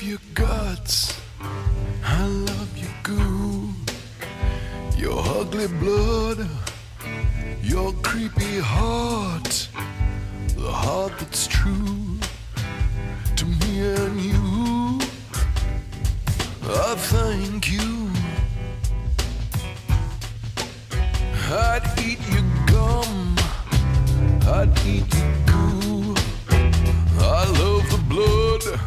love your guts, I love your goo, your ugly blood, your creepy heart, the heart that's true to me and you. I thank you. I'd eat your gum, I'd eat your goo. I love the blood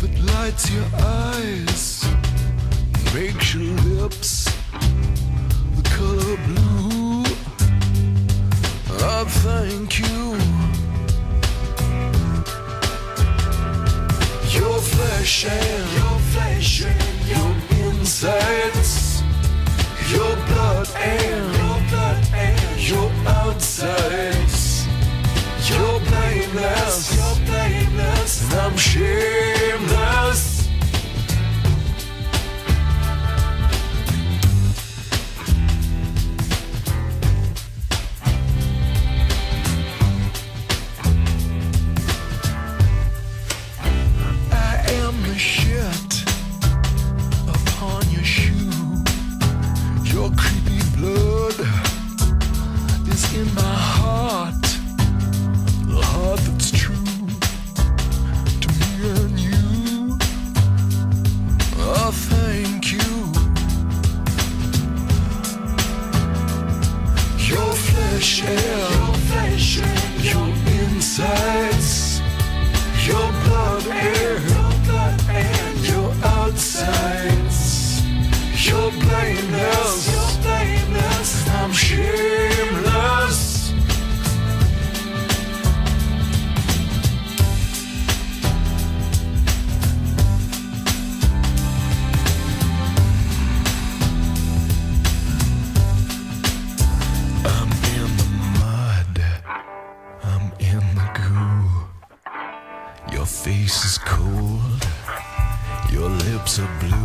that lights your eyes, makes your lips the color blue. I thank you. Your flesh and your insides, your blood and your outsides, your blameless, and I'm shameless. I am the shit upon your shoe, your creepy blood is in my heart, the heart that's true to me and you. I thank you. Your flesh and your insides, your blood and your outsides, your blameless, and I'm shameless. Your face is cold, your lips are blue.